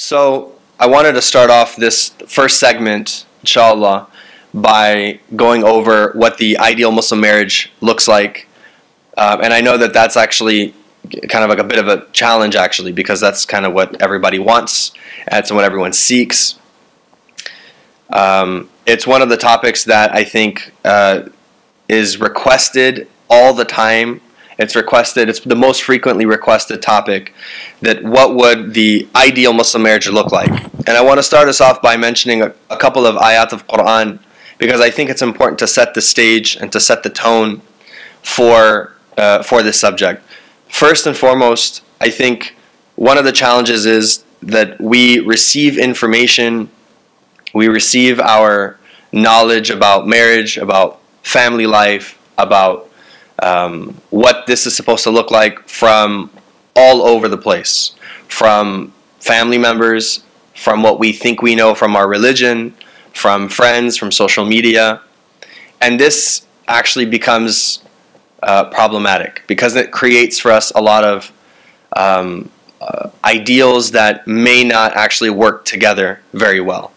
So I wanted to start off this first segment, inshallah, by going over what the ideal Muslim marriage looks like. And I know that that's actually kind of like a bit of a challenge, actually, because that's kind of what everybody wants. That's what everyone seeks. It's one of the topics that I think is requested all the time. It's requested, it's the most frequently requested topic, that what would the ideal Muslim marriage look like. And I want to start us off by mentioning a couple of ayat of Quran, because I think it's important to set the stage and to set the tone for this subject. First and foremost, I think one of the challenges is that we receive information, we receive our knowledge about marriage, about family life, about what this is supposed to look like from all over the place, from family members, from what we think we know from our religion, from friends, from social media. And this actually becomes problematic, because it creates for us a lot of ideals that may not actually work together very well.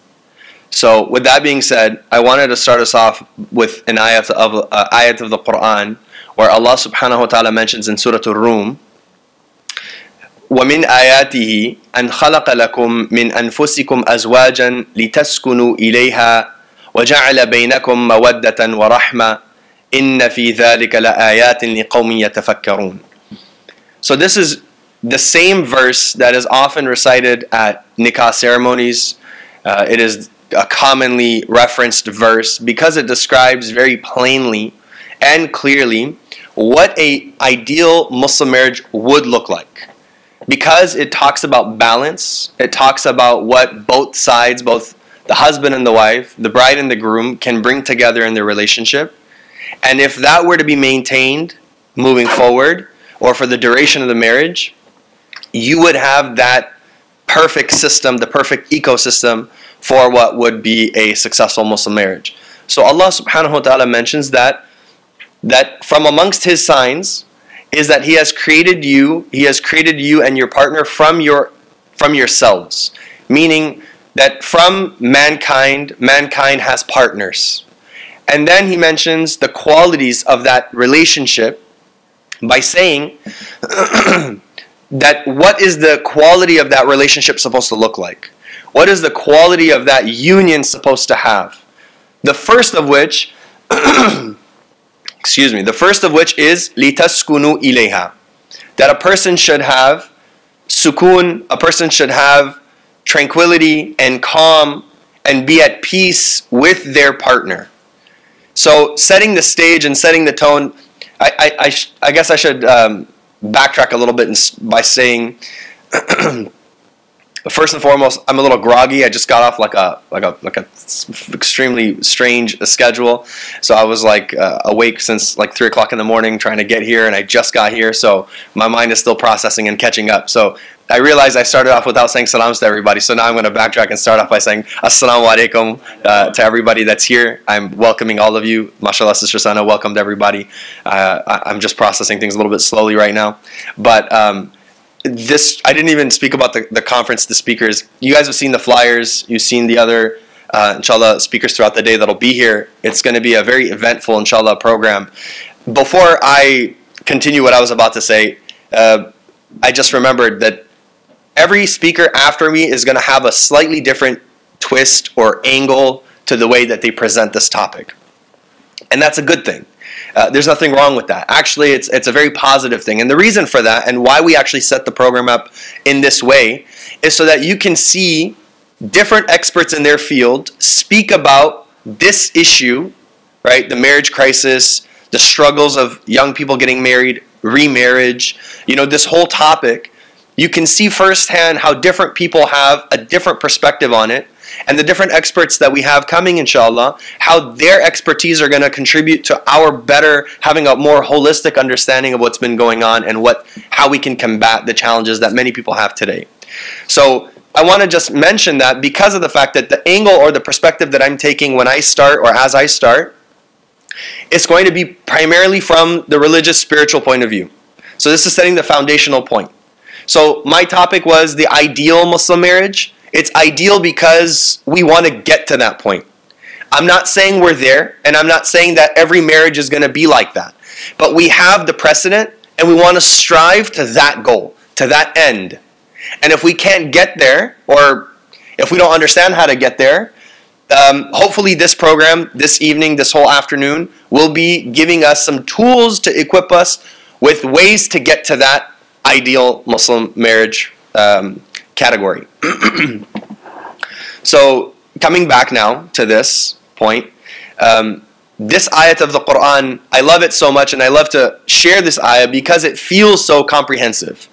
So with that being said, I wanted to start us off with an ayat of the Quran, where Allah subhanahu wa ta'ala mentions in Surah Al-Rum, وَمِنْ آيَاتِهِ أَنْ خَلَقَ لَكُمْ مِنْ أَنفُسِكُمْ أَزْوَاجًا لِتَسْكُنُوا إِلَيْهَا وَجَعَلَ بَيْنَكُمْ مَوَدَّةً وَرَحْمَةً إِنَّ فِي ذَلِكَ لَآيَاتٍ لِقَوْمٍ يَتَفَكَّرُونَ. So this is the same verse that is often recited at nikah ceremonies. It is a commonly referenced verse because it describes very plainly and clearly what an ideal Muslim marriage would look like, because it talks about balance. It talks about what both sides, both the husband and the wife, the bride and the groom, can bring together in their relationship. And if that were to be maintained moving forward, or for the duration of the marriage, you would have that perfect system, the perfect ecosystem for what would be a successful Muslim marriage. So Allah subhanahu wa ta'ala mentions that from amongst his signs is that he has created you and your partner from yourselves, meaning that from mankind has partners. And then he mentions the qualities of that relationship by saying that what is the quality of that relationship supposed to look like, what is the quality of that union supposed to have, the first of which is لِتَسْكُنُوا إِلَيْهَا, that a person should have sukoon, a person should have tranquility and calm and be at peace with their partner. So setting the stage and setting the tone, I guess I should backtrack a little bit by saying, first and foremost, I'm a little groggy. I just got off like a extremely strange schedule, so I was like awake since like 3 o'clock in the morning trying to get here, and I just got here, so my mind is still processing and catching up. So I realized I started off without saying salams to everybody, so now I'm going to backtrack and start off by saying assalamu alaikum to everybody that's here. I'm welcoming all of you. Mashallah, Sister Sana, welcome to everybody. I'm just processing things a little bit slowly right now, but I didn't even speak about the conference, the speakers. You guys have seen the flyers. You've seen the other, inshallah, speakers throughout the day that'll be here. It's going to be a very eventful, inshallah, program. Before I continue what I was about to say, I just remembered that every speaker after me is going to have a slightly different twist or angle to the way that they present this topic. And that's a good thing. There's nothing wrong with that. Actually, it's a very positive thing. And the reason for that, and why we actually set the program up in this way, is so that you can see different experts in their field speak about this issue, right? The marriage crisis, the struggles of young people getting married, remarriage, you know, this whole topic. You can see firsthand how different people have a different perspective on it. And the different experts that we have coming, inshallah, how their expertise are going to contribute to our better, having a more holistic understanding of what's been going on and how we can combat the challenges that many people have today. So I want to just mention that because of the fact that the angle or the perspective that I'm taking when I start, or as I start, it's going to be primarily from the religious, spiritual point of view. So this is setting the foundational point. So my topic was the ideal Muslim marriage. It's ideal because we want to get to that point. I'm not saying we're there, and I'm not saying that every marriage is going to be like that. But we have the precedent, and we want to strive to that goal, to that end. And if we can't get there, or if we don't understand how to get there, hopefully this program, this evening, this whole afternoon, will be giving us some tools to equip us with ways to get to that ideal Muslim marriage category. So, coming back now to this point, this ayat of the Quran, I love it so much, and I love to share this ayah because it feels so comprehensive.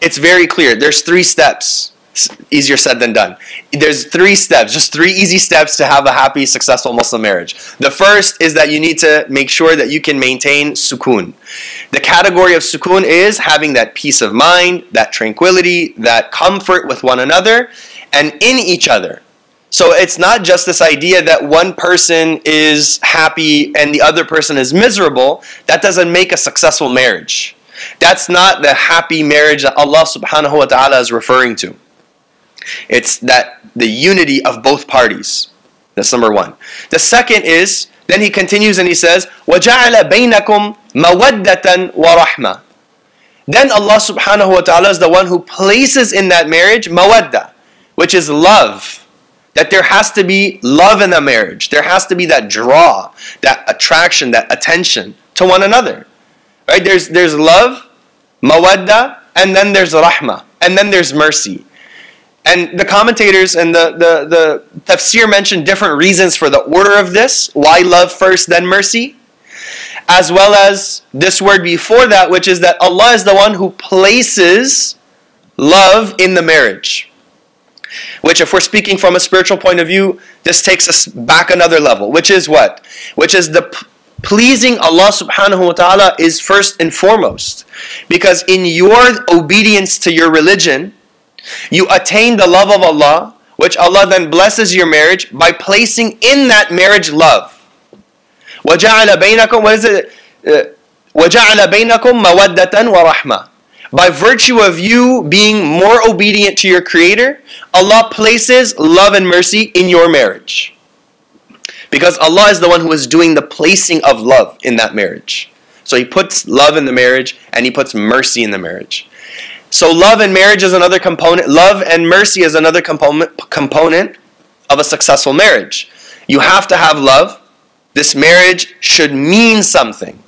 It's very clear. There's 3 steps. It's easier said than done. There's 3 steps, just 3 easy steps to have a happy, successful Muslim marriage. The first is that you need to make sure that you can maintain sukoon. The category of sukoon is having that peace of mind, that tranquility, that comfort with one another and in each other. So it's not just this idea that one person is happy and the other person is miserable. That doesn't make a successful marriage. That's not the happy marriage that Allah subhanahu wa ta'ala is referring to. It's that the unity of both parties. That's number 1. The second is, then he continues and he says, وَجَعَلَ بَيْنَكُمْ مَوَدَّةً وَرَحْمَةً. Then Allah subhanahu wa ta'ala is the one who places in that marriage mawadda, which is love. That there has to be love in the marriage. There has to be that draw, that attraction, that attention to one another. Right? There's love, mawadda, and then there's rahmah, and then there's mercy. And the commentators and the tafsir mentioned different reasons for the order of this. Why love first, then mercy? As well as this word before that, which is that Allah is the one who places love in the marriage. Which, if we're speaking from a spiritual point of view, this takes us back another level. Which is what? Which is the pleasing Allah subhanahu wa ta'ala is first and foremost. Because in your obedience to your religion, you attain the love of Allah, which Allah then blesses your marriage by placing in that marriage love. وَجَعَلَ بَيْنَكُمْ, what is it? وَجَعَلَ بَيْنَكُمْ مَوَدَّةً وَرَحْمَةً. By virtue of you being more obedient to your Creator, Allah places love and mercy in your marriage. Because Allah is the one who is doing the placing of love in that marriage. So He puts love in the marriage and He puts mercy in the marriage. So love and marriage is another component. Love and mercy is another component of a successful marriage. You have to have love. This marriage should mean something.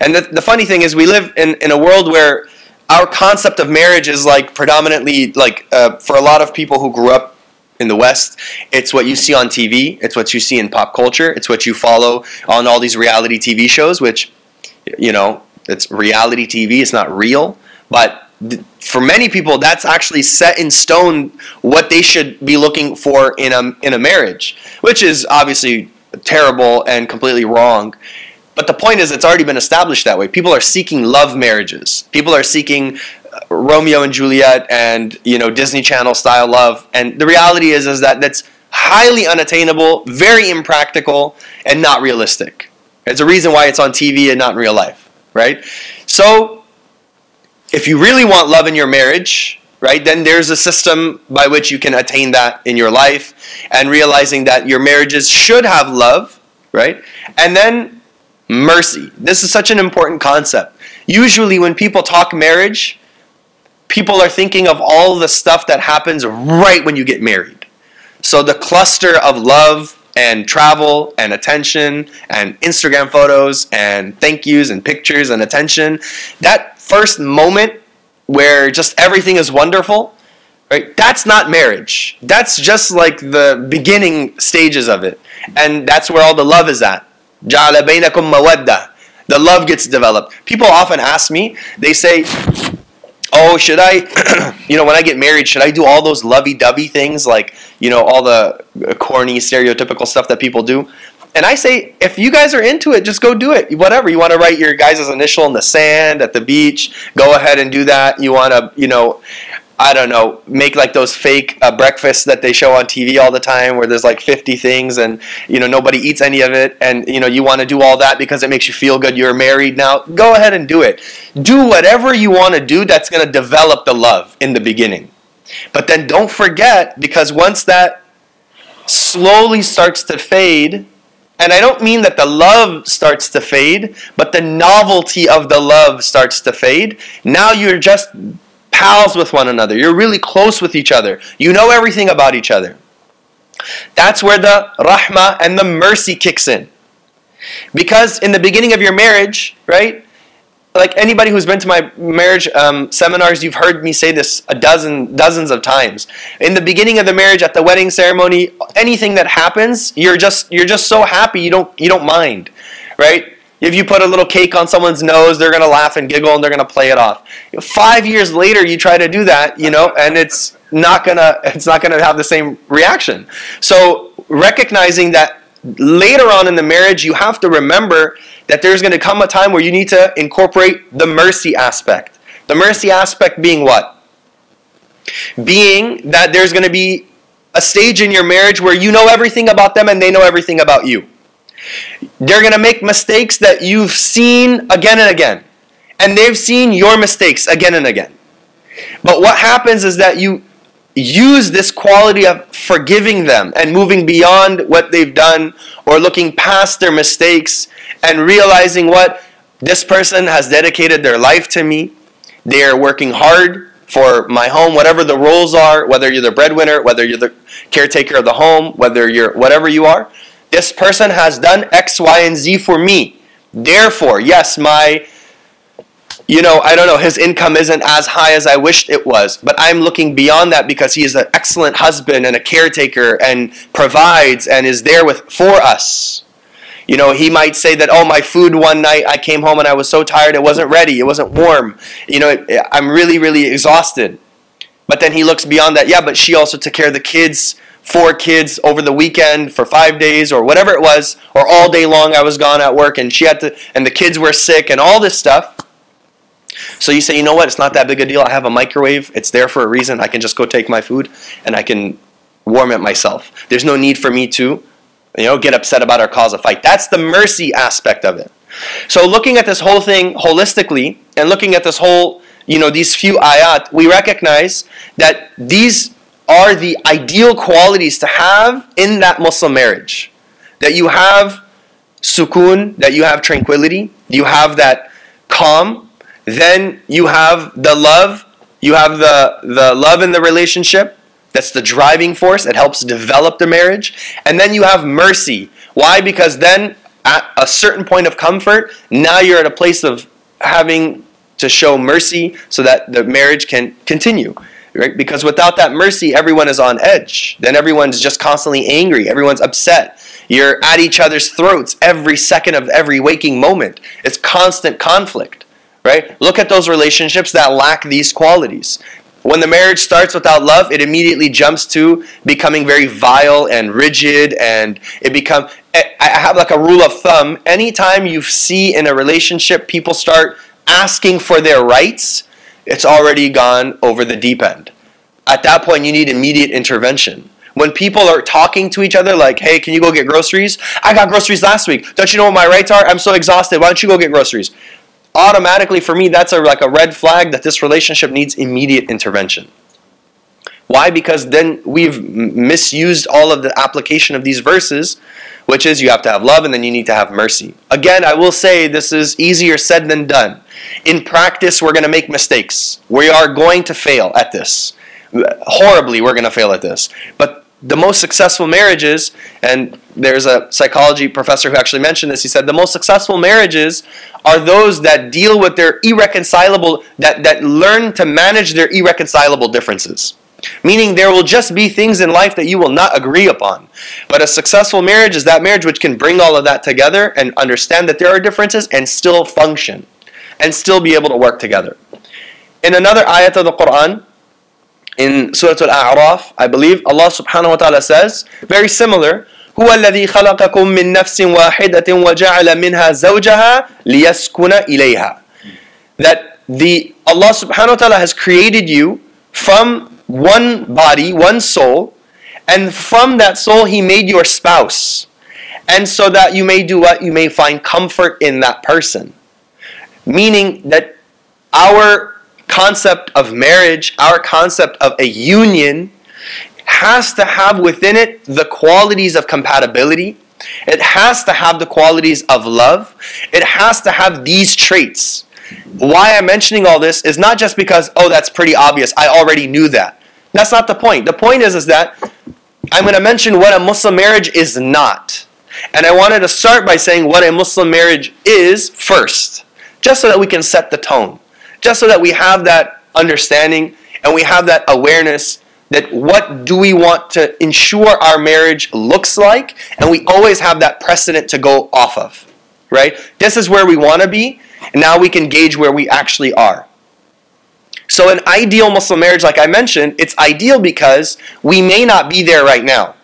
And the funny thing is we live in a world where our concept of marriage is like predominantly, like for a lot of people who grew up in the West, it's what you see on TV. It's what you see in pop culture. It's what you follow on all these reality TV shows, which, you know, it's reality TV. It's not real. But for many people, that's actually set in stone what they should be looking for in a marriage, which is obviously terrible and completely wrong. But the point is, it's already been established that way. People are seeking love marriages. People are seeking Romeo and Juliet and, you know, Disney Channel style love. And the reality is that that's highly unattainable, very impractical, and not realistic. It's a reason why it's on TV and not in real life, right? So if you really want love in your marriage, right, then there's a system by which you can attain that in your life, and realizing that your marriages should have love, right? And then mercy. This is such an important concept. Usually when people talk marriage, people are thinking of all the stuff that happens right when you get married. So the cluster of love and travel and attention and Instagram photos and thank yous and pictures and attention, that first moment where just everything is wonderful, right? That's not marriage. That's just like the beginning stages of it. And that's where all the love is at. جَعَلَ بَيْنَكُمْ مَوَدَّةً. The love gets developed. People often ask me, they say, oh, should I, you know, when I get married, should I do all those lovey-dovey things, like, you know, all the corny, stereotypical stuff that people do? And I say, if you guys are into it, just go do it. Whatever. You want to write your guys' initial in the sand, at the beach, go ahead and do that. You want to, you know, I don't know, make like those fake breakfasts that they show on TV all the time where there's like 50 things and, you know, nobody eats any of it and, you know, you want to do all that because it makes you feel good. You're married now. Go ahead and do it. Do whatever you want to do that's going to develop the love in the beginning. But then don't forget, because once that slowly starts to fade, and I don't mean that the love starts to fade, but the novelty of the love starts to fade. Now you're just pals with one another. You're really close with each other. You know everything about each other. That's where the rahmah and the mercy kicks in. Because in the beginning of your marriage, right? Like anybody who's been to my marriage seminars, you've heard me say this dozens of times. In the beginning of the marriage, at the wedding ceremony, anything that happens, you're just so happy you don't mind, right? If you put a little cake on someone's nose, they're going to laugh and giggle and they're going to play it off. 5 years later, you try to do that, you know, and it's not going to have the same reaction. So recognizing that later on in the marriage, you have to remember that there's going to come a time where you need to incorporate the mercy aspect. The mercy aspect being what? Being that there's going to be a stage in your marriage where you know everything about them and they know everything about you. They're going to make mistakes that you've seen again and again. And they've seen your mistakes again and again. But what happens is that you use this quality of forgiving them and moving beyond what they've done or looking past their mistakes and realizing what? This person has dedicated their life to me. They are working hard for my home, whatever the roles are, whether you're the breadwinner, whether you're the caretaker of the home, whether you're whatever you are. This person has done X, Y, and Z for me. Therefore, yes, my, you know, I don't know, his income isn't as high as I wished it was. But I'm looking beyond that because he is an excellent husband and a caretaker and provides and is there for us. You know, he might say that, oh, my food one night, I came home and I was so tired, it wasn't ready, it wasn't warm. You know, I'm really, really exhausted. But then he looks beyond that, yeah, but she also took care of the kids, 4 kids over the weekend for 5 days or whatever it was, or all day long I was gone at work and she had to, and the kids were sick and all this stuff. So you say, you know what, it's not that big a deal. I have a microwave. It's there for a reason. I can just go take my food and I can warm it myself. There's no need for me to, you know, get upset about or cause a fight. That's the mercy aspect of it. So looking at this whole thing holistically and looking at this whole, you know, these few ayat, we recognize that these are the ideal qualities to have in that Muslim marriage. That you have sukoon, that you have tranquility, you have that calm, then you have the love, you have the love in the relationship, that's the driving force, it helps develop the marriage, and then you have mercy. Why? Because then at a certain point of comfort, now you're at a place of having to show mercy so that the marriage can continue. Right? Because without that mercy, everyone is on edge. Then everyone's just constantly angry. Everyone's upset. You're at each other's throats every second of every waking moment. It's constant conflict. Right? Look at those relationships that lack these qualities. When the marriage starts without love, it immediately jumps to becoming very vile and rigid. And it becomes, I have like a rule of thumb. Anytime you see in a relationship people start asking for their rights, it's already gone over the deep end. At that point, you need immediate intervention. When people are talking to each other like, hey, can you go get groceries? I got groceries last week. Don't you know what my rights are? I'm so exhausted. Why don't you go get groceries? Automatically, for me, that's like a red flag that this relationship needs immediate intervention. Why? Because then we've misused all of the application of these verses, which is you have to have love and then you need to have mercy. Again, I will say this is easier said than done. In practice, we're going to make mistakes. We are going to fail at this. Horribly, we're going to fail at this. But the most successful marriages, and there's a psychology professor who actually mentioned this, he said the most successful marriages are those that deal with their irreconcilable, that learn to manage their irreconcilable differences. Meaning there will just be things in life that you will not agree upon. But a successful marriage is that marriage which can bring all of that together and understand that there are differences and still function and still be able to work together. In another ayat of the Quran, in Surah Al-A'raf, I believe, Allah subhanahu wa ta'ala says, very similar, هُوَ الَّذِي خَلَقَكُم مِّن نَفْسٍ وَاحِدَةٍ وَجَعَلَ مِنْهَا زَوْجَهَا لِيَسْكُنَ إِلَيْهَا. That Allah subhanahu wa ta'ala has created you from one body, one soul, and from that soul he made your spouse. And so that you may do what? You may find comfort in that person. Meaning that our concept of marriage, our concept of a union, has to have within it the qualities of compatibility. It has to have the qualities of love. It has to have these traits. Why I'm mentioning all this is not just because, oh, that's pretty obvious, I already knew that. That's not the point. The point is that I'm going to mention what a Muslim marriage is not. And I wanted to start by saying what a Muslim marriage is first, just so that we can set the tone, just so that we have that understanding and we have that awareness that what do we want to ensure our marriage looks like, and we always have that precedent to go off of, right? This is where we want to be, and now we can gauge where we actually are. So an ideal Muslim marriage, like I mentioned, it's ideal because we may not be there right now.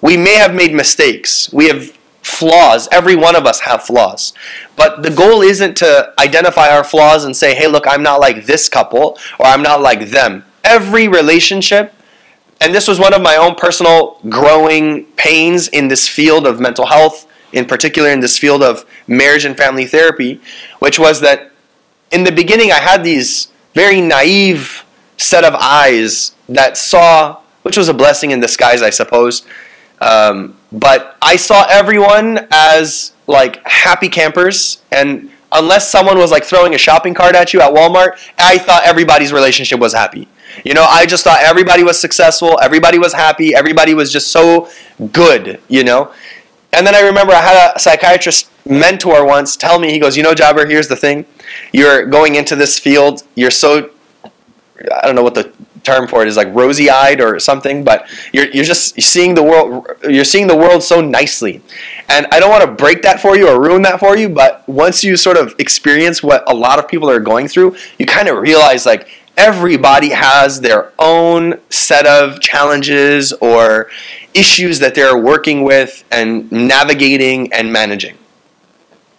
We may have made mistakes. We have flaws. Every one of us have flaws. But the goal isn't to identify our flaws and say, hey, look, I'm not like this couple, or I'm not like them. Every relationship, and this was one of my own personal growing pains in this field of mental health, in particular in this field of marriage and family therapy, which was that in the beginning I had these very naive set of eyes that saw, which was a blessing in disguise, I suppose, but I saw everyone as like happy campers, and unless someone was like throwing a shopping cart at you at Walmart, I thought everybody's relationship was happy. You know, I just thought everybody was successful, everybody was happy, everybody was just so good, you know. And then I remember I had a psychiatrist mentor once tell me, he goes, you know, Jabir, here's the thing. You're going into this field, you're so, I don't know what the term for it is, like rosy-eyed or something, but you're just seeing the world, you're seeing the world so nicely. And I don't want to break that for you or ruin that for you, but once you sort of experience what a lot of people are going through, you kind of realize like, everybody has their own set of challenges or issues that they're working with and navigating and managing.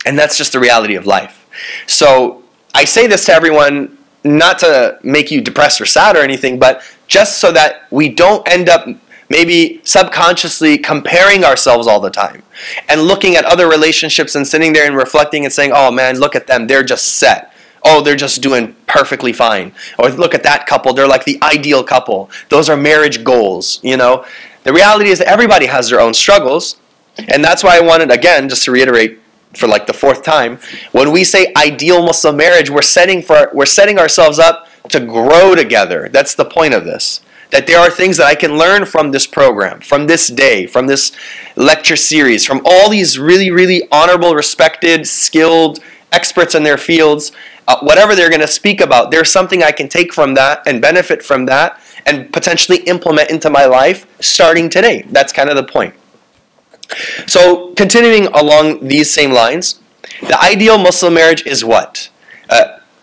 And that's just the reality of life. So I say this to everyone, not to make you depressed or sad or anything, but just so that we don't end up maybe subconsciously comparing ourselves all the time and looking at other relationships and sitting there and reflecting and saying, oh man, look at them, they're just set. Oh, they're just doing perfectly fine. Or look at that couple, they're like the ideal couple. Those are marriage goals, you know. The reality is that everybody has their own struggles. And that's why I wanted, again, just to reiterate for like the fourth time, when we say ideal Muslim marriage, we're setting ourselves up to grow together. That's the point of this. That there are things that I can learn from this program, from this day, from this lecture series, from all these really, really honorable, respected, skilled experts in their fields. Whatever they're going to speak about, there's something I can take from that and benefit from that and potentially implement into my life starting today. That's kind of the point. So continuing along these same lines, the ideal Muslim marriage is what?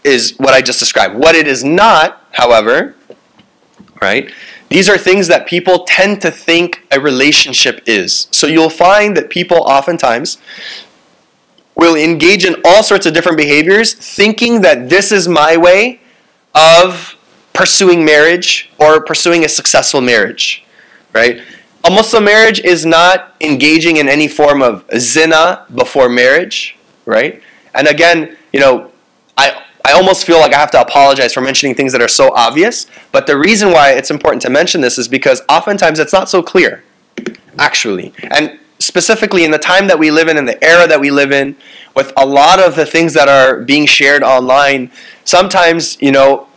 Is what I just described. What it is not, however, right? These are things that people tend to think a relationship is. So you'll find that people oftentimes will engage in all sorts of different behaviors thinking that this is my way of pursuing marriage or pursuing a successful marriage, right? A Muslim marriage is not engaging in any form of zina before marriage, right? And again, you know, I almost feel like I have to apologize for mentioning things that are so obvious, but the reason why it's important to mention this is because oftentimes it's not so clear, actually. And specifically in the time that we live in the era that we live in, with a lot of the things that are being shared online, sometimes, you know,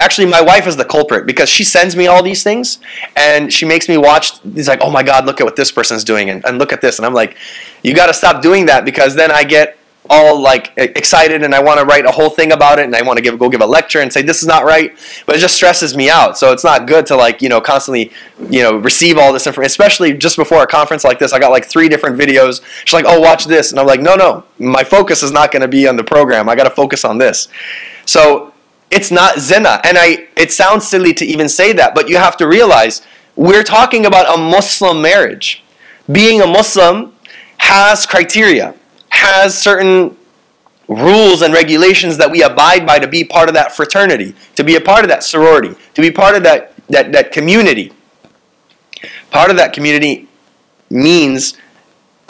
actually my wife is the culprit because she sends me all these things and she makes me watch. It's like, oh my God, look at what this person's doing and look at this. And I'm like, you got to stop doing that, because then I get all like excited and I want to write a whole thing about it and I want to go give a lecture and say this is not right, but it just stresses me out. So it's not good to, like, you know, constantly, you know, receive all this information, especially just before a conference like this. I got like 3 different videos. She's like, oh, watch this, and I'm like, no, my focus is not going to be on the program. I got to focus on this. So it's not zina, and it sounds silly to even say that, but you have to realize we're talking about a Muslim marriage. Being a Muslim has criteria, has certain rules and regulations that we abide by to be part of that fraternity, to be a part of that sorority, to be part of that community. Part of that community means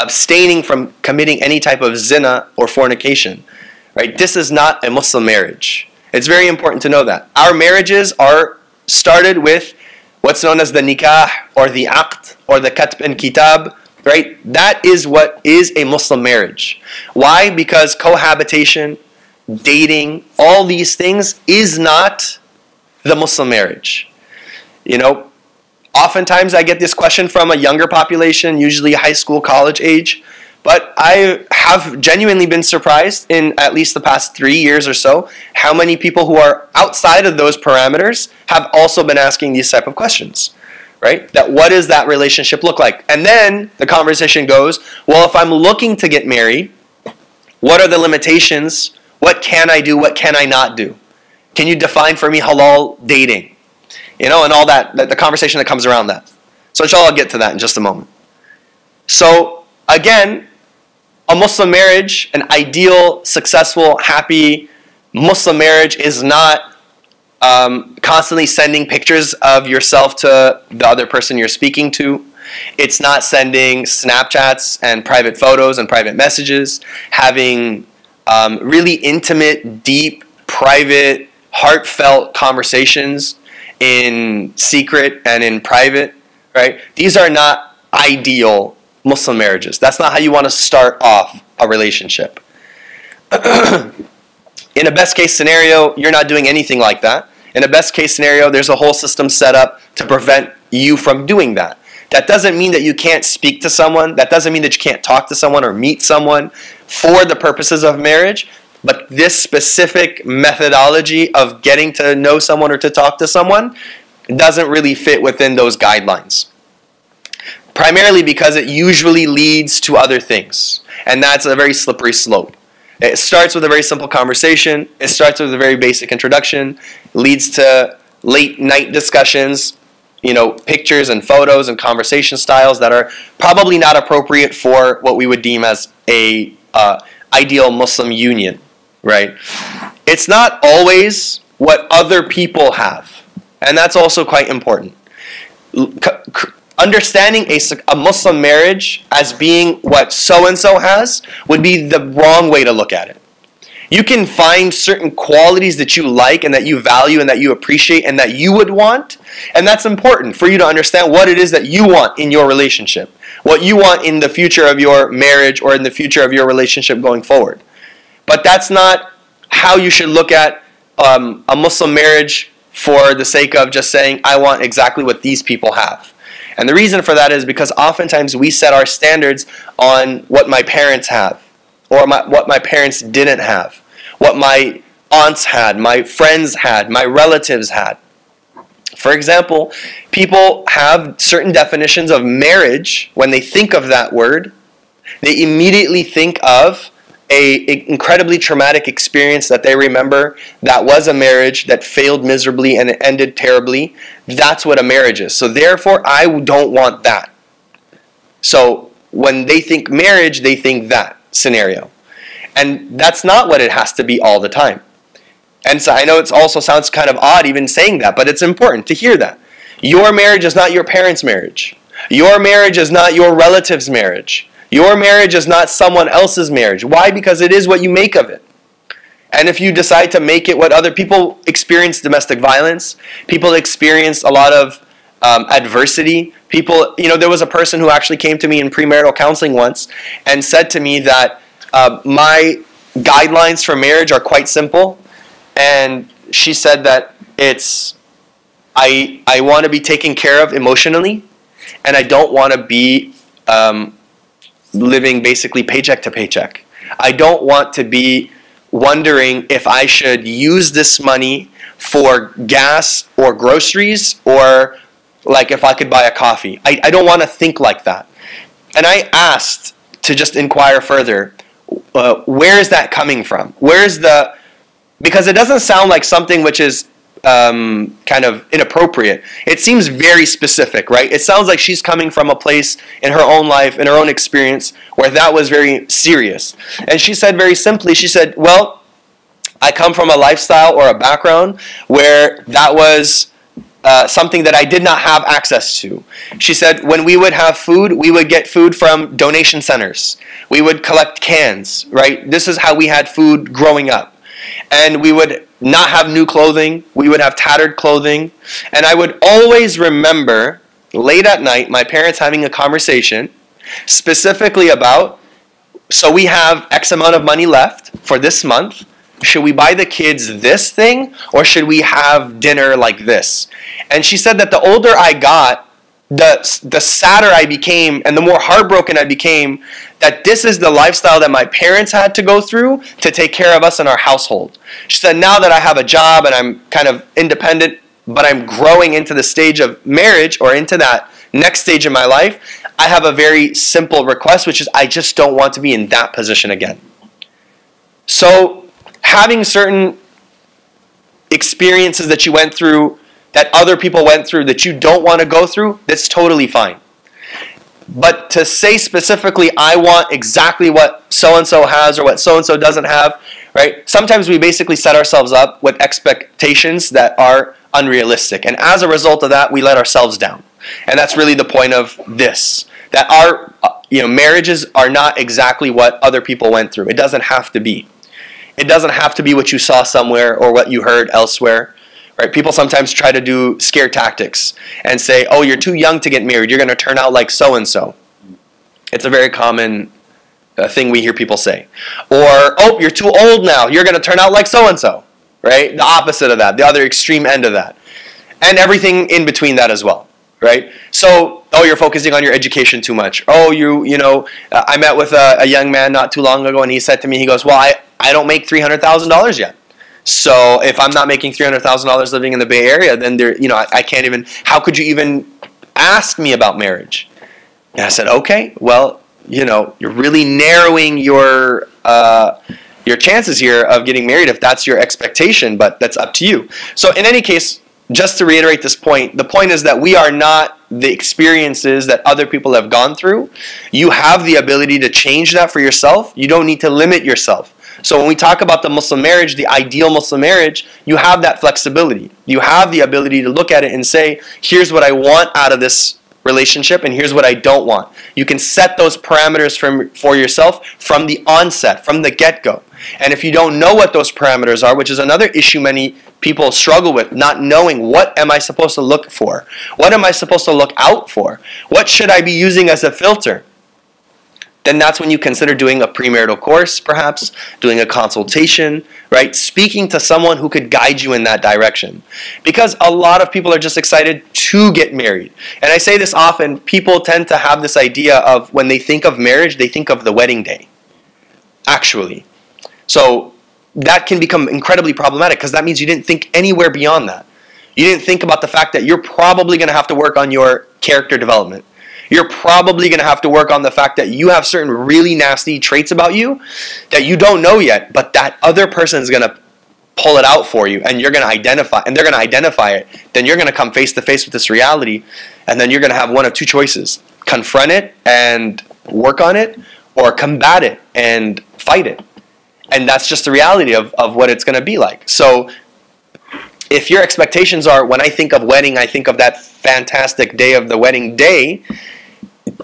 abstaining from committing any type of zina or fornication. Right? This is not a Muslim marriage. It's very important to know that. Our marriages are started with what's known as the nikah or the aqd or the katb and kitab. Right? That is what is a Muslim marriage. Why? Because cohabitation, dating, all these things is not the Muslim marriage. You know, oftentimes I get this question from a younger population, usually high school, college age. But I have genuinely been surprised in at least the past 3 years or so how many people who are outside of those parameters have also been asking these type of questions. Right? That what does that relationship look like? And then the conversation goes, well, if I'm looking to get married, what are the limitations? What can I do? What can I not do? Can you define for me halal dating? You know, and all that, the conversation that comes around that. So inshallah, I'll get to that in just a moment. So again, a Muslim marriage, an ideal, successful, happy Muslim marriage is not constantly sending pictures of yourself to the other person you're speaking to. It's not sending Snapchats and private photos and private messages. Having really intimate, deep, private, heartfelt conversations in secret and in private, right? These are not ideal Muslim marriages. That's not how you want to start off a relationship. In a best case scenario, you're not doing anything like that. In a best case scenario, there's a whole system set up to prevent you from doing that. That doesn't mean that you can't speak to someone. That doesn't mean that you can't talk to someone or meet someone for the purposes of marriage. But this specific methodology of getting to know someone or to talk to someone doesn't really fit within those guidelines. Primarily because it usually leads to other things. And that's a very slippery slope. It starts with a very simple conversation. It starts with a very basic introduction. Leads to late night discussions, you know, pictures and photos and conversation styles that are probably not appropriate for what we would deem as a ideal Muslim union, right? It's not always what other people have. And that's also quite important. Understanding a Muslim marriage as being what so-and-so has would be the wrong way to look at it. You can find certain qualities that you like and that you value and that you appreciate and that you would want. And that's important for you to understand what it is that you want in your relationship. What you want in the future of your marriage or in the future of your relationship going forward. But that's not how you should look at a Muslim marriage for the sake of just saying, I want exactly what these people have. And the reason for that is because oftentimes we set our standards on what my parents have or what my parents didn't have, what my aunts had, my friends had, my relatives had. For example, people have certain definitions of marriage. When they think of that word, they immediately think of an incredibly traumatic experience that they remember that was a marriage that failed miserably and it ended terribly. That's what a marriage is. So therefore, I don't want that. So when they think marriage, they think that scenario. And that's not what it has to be all the time. And so I know it also sounds kind of odd even saying that, but it's important to hear that. Your marriage is not your parents' marriage. Your marriage is not your relative's marriage. Your marriage is not someone else's marriage. Why? Because it is what you make of it. And if you decide to make it what other people experience, domestic violence, people experience a lot of adversity. People, you know, there was a person who actually came to me in premarital counseling once and said to me that my guidelines for marriage are quite simple. And she said that it's, I want to be taken care of emotionally, and I don't want to be living basically paycheck to paycheck. I don't want to be wondering if I should use this money for gas or groceries or like if I could buy a coffee. I don't want to think like that. And I asked to just inquire further, where is that coming from? Where is the, because it doesn't sound like something which is kind of inappropriate. It seems very specific, right? It sounds like she's coming from a place in her own life, in her own experience, where that was very serious. And she said very simply, she said, well, I come from a lifestyle or a background where that was something that I did not have access to. She said, when we would have food, we would get food from donation centers. We would collect cans, right? This is how we had food growing up. And we would not have new clothing. We would have tattered clothing. And I would always remember, late at night, my parents having a conversation specifically about, so we have X amount of money left for this month. Should we buy the kids this thing, or should we have dinner like this? And she said that the older I got, the sadder I became and the more heartbroken I became that this is the lifestyle that my parents had to go through to take care of us in our household. She said, now that I have a job and I'm kind of independent, but I'm growing into the stage of marriage or into that next stage in my life, I have a very simple request, which is I just don't want to be in that position again. So having certain experiences that you went through, that other people went through, that you don't want to go through, that's totally fine. But to say specifically, I want exactly what so-and-so has or what so-and-so doesn't have, right? Sometimes we basically set ourselves up with expectations that are unrealistic. And as a result of that, we let ourselves down. And that's really the point of this, that our marriages are not exactly what other people went through. It doesn't have to be. It doesn't have to be what you saw somewhere or what you heard elsewhere. Right? People sometimes try to do scare tactics and say, oh, you're too young to get married. You're going to turn out like so-and-so. It's a very common thing we hear people say. Or, oh, you're too old now. You're going to turn out like so-and-so. Right? The opposite of that, the other extreme end of that. And everything in between that as well. Right? So, oh, you're focusing on your education too much. Oh, I met with a young man not too long ago, and he said to me, he goes, well, I don't make $300,000 yet. So if I'm not making $300,000 living in the Bay Area, then I can't even, how could you even ask me about marriage? And I said, okay, well, you're really narrowing your chances here of getting married if that's your expectation, but that's up to you. So in any case, just to reiterate this point, the point is that we are not the experiences that other people have gone through. You have the ability to change that for yourself. You don't need to limit yourself. So when we talk about the Muslim marriage, the ideal Muslim marriage, you have that flexibility. You have the ability to look at it and say, here's what I want out of this relationship and here's what I don't want. You can set those parameters for yourself from the onset, from the get-go. And if you don't know what those parameters are, which is another issue many people struggle with, not knowing what am I supposed to look for? What am I supposed to look out for? What should I be using as a filter? Then that's when you consider doing a premarital course, perhaps, doing a consultation, right? Speaking to someone who could guide you in that direction. Because a lot of people are just excited to get married. And I say this often, people tend to have this idea of when they think of marriage, they think of the wedding day, actually. So that can become incredibly problematic because that means you didn't think anywhere beyond that. You didn't think about the fact that you're probably going to have to work on your character development. You're probably going to have to work on the fact that you have certain really nasty traits about you that you don't know yet, but that other person is going to pull it out for you, and you're going to identify, and they're going to identify it. Then you're going to come face to face with this reality, and then you're going to have one of two choices: confront it and work on it, or combat it and fight it. And that's just the reality of what it's going to be like. So if your expectations are, when I think of wedding, I think of that fantastic day of the wedding day,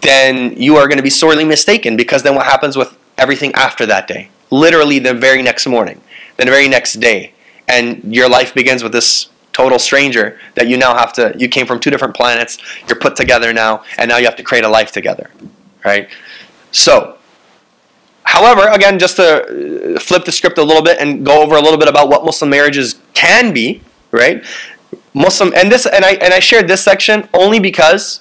then you are going to be sorely mistaken, because then what happens with everything after that day? Literally the very next morning, the very next day. And your life begins with this total stranger that you now have to, you came from two different planets, you're put together now, and now you have to create a life together, right? So, however, again, just to flip the script a little bit and go over a little bit about what Muslim marriages can be, right? And I shared this section only because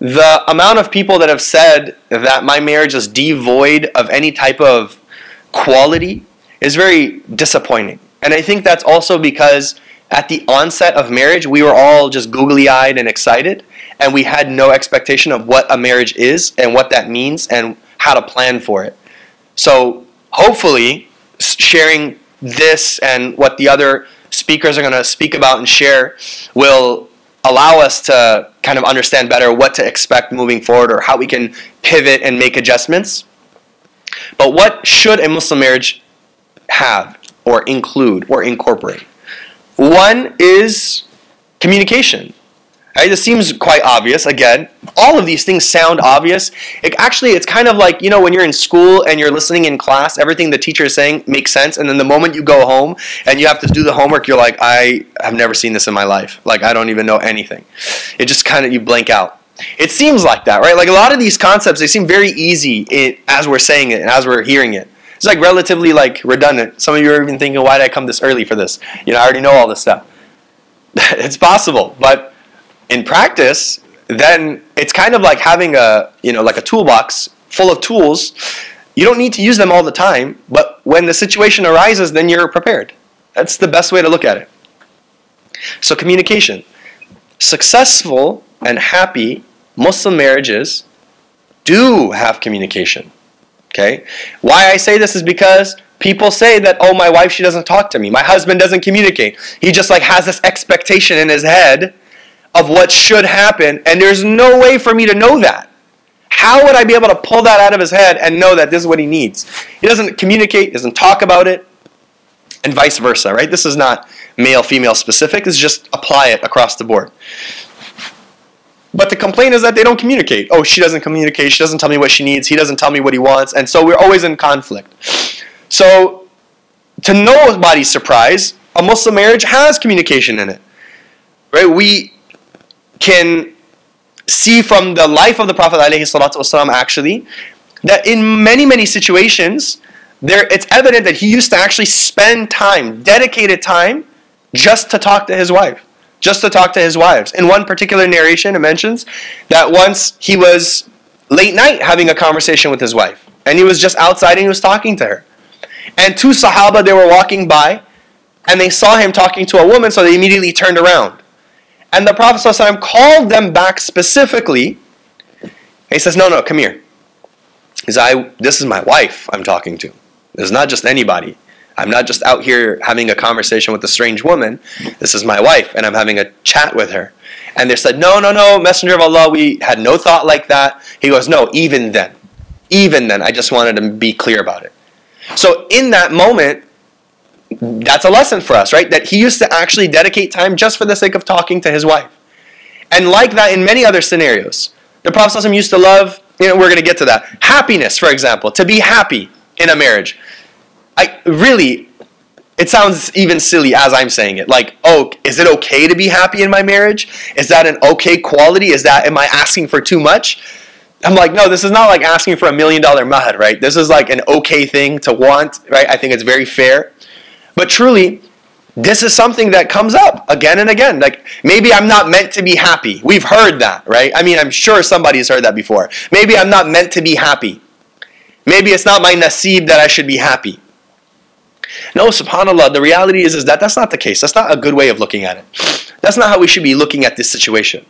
the amount of people that have said that my marriage is devoid of any type of quality is very disappointing. And I think that's also because at the onset of marriage, we were all just googly-eyed and excited, and we had no expectation of what a marriage is and what that means and how to plan for it. So hopefully sharing this and what the other speakers are going to speak about and share will allow us to kind of understand better what to expect moving forward or how we can pivot and make adjustments. But what should a Muslim marriage have or include or incorporate? One is communication. Right, this seems quite obvious. Again, all of these things sound obvious. It's kind of like, you know, when you're in school and you're listening in class, everything the teacher is saying makes sense. And then the moment you go home and you have to do the homework, you're like, I have never seen this in my life. Like, I don't even know anything. It just kind of, you blank out. It seems like that, right? Like a lot of these concepts, they seem very easy as we're saying it and as we're hearing it. It's like relatively like redundant. Some of you are even thinking, why did I come this early for this? You know, I already know all this stuff. It's possible, but in practice, then it's kind of like having a, you know, like a toolbox full of tools. You don't need to use them all the time, but when the situation arises, then you're prepared. That's the best way to look at it. So communication. Successful and happy Muslim marriages do have communication. Okay? Why I say this is because people say that, oh, my wife, she doesn't talk to me. My husband doesn't communicate. He just like has this expectation in his head of what should happen, and there's no way for me to know that. How would I be able to pull that out of his head and know that this is what he needs? He doesn't communicate, doesn't talk about it, and vice versa, right? This is not male, female specific. This is just apply it across the board. But the complaint is that they don't communicate. Oh, she doesn't communicate. She doesn't tell me what she needs. He doesn't tell me what he wants. And so we're always in conflict. So to nobody's surprise, a Muslim marriage has communication in it, right? We can see from the life of the Prophet ﷺ actually that in many, many situations, it's evident that he used to actually spend time, dedicated time, just to talk to his wife, just to talk to his wives. In one particular narration, it mentions that once he was late night having a conversation with his wife, and he was just outside and he was talking to her. And two Sahaba, they were walking by, and they saw him talking to a woman, so they immediately turned around. And the Prophet ﷺ called them back specifically. He says, no, come here. He says, this is my wife I'm talking to. This is not just anybody. I'm not just out here having a conversation with a strange woman. This is my wife, and I'm having a chat with her. And they said, no, Messenger of Allah, we had no thought like that. He goes, no, even then, I just wanted to be clear about it. So in that moment, that's a lesson for us, right? That he used to actually dedicate time just for the sake of talking to his wife. And like that in many other scenarios. The Prophet ﷺ used to love, we're going to get to that. Happiness, for example, to be happy in a marriage. It sounds even silly as I'm saying it. Like, oh, is it okay to be happy in my marriage? Is that an okay quality? Am I asking for too much? I'm like, no, this is not like asking for $1 million mahar, right? This is like an okay thing to want, right? I think it's very fair. But truly, this is something that comes up again and again. Like, maybe I'm not meant to be happy. We've heard that, right? I mean, I'm sure somebody's heard that before. Maybe I'm not meant to be happy. Maybe it's not my nasib that I should be happy. No, subhanAllah, the reality is that that's not the case. That's not a good way of looking at it. That's not how we should be looking at this situation.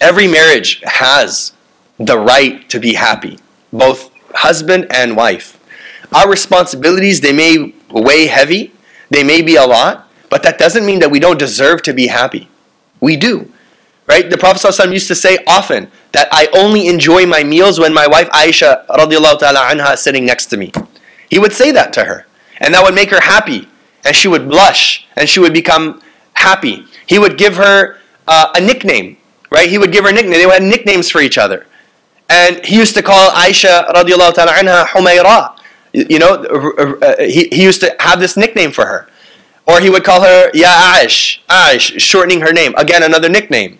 Every marriage has the right to be happy, both husband and wife. Our responsibilities, they may weigh heavy, they may be a lot, but that doesn't mean that we don't deserve to be happy. We do, right? The Prophet ﷺ used to say often that I only enjoy my meals when my wife Aisha radiallahu ta'ala anha is sitting next to me. He would say that to her, and that would make her happy, and she would blush, and she would become happy. He would give her a nickname, right? He would give her a nickname. They had nicknames for each other. And he used to call Aisha radiallahu ta'ala anha Humayrah. You know, he used to have this nickname for her. Or he would call her, Ya Aish, Aish, shortening her name. Again, another nickname.